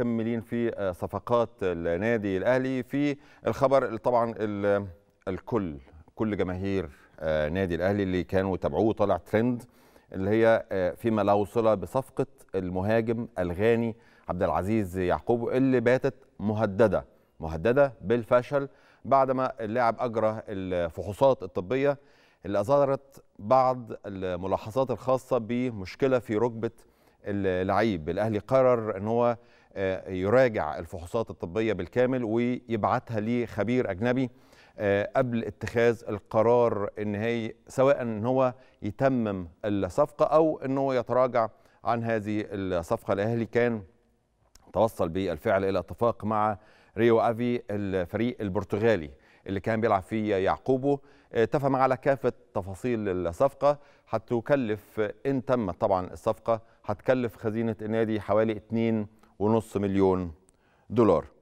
مكملين في صفقات النادي الأهلي. في الخبر طبعا كل جماهير نادي الأهلي اللي كانوا تابعوه، طلع ترند اللي هي فيما لا وصل بصفقة المهاجم الغاني عبدالعزيز يعقوب اللي باتت مهددة بالفشل بعدما اللاعب أجرى الفحوصات الطبية اللي أظهرت بعض الملاحظات الخاصة بمشكلة في ركبة اللعيب. الأهلي قرر أن هو يراجع الفحوصات الطبية بالكامل ويبعتها لخبير أجنبي قبل اتخاذ القرار النهائي، سواء أن هو يتمم الصفقة أو أنه يتراجع عن هذه الصفقة. الأهلي كان توصل بالفعل إلى اتفاق مع ريو آفي الفريق البرتغالي اللي كان بيلعب فيه يعقوبو، اتفق على كافة تفاصيل الصفقة. هتكلف إن تمت طبعا الصفقة هتكلف خزينة النادي حوالي 2.5 مليون دولار.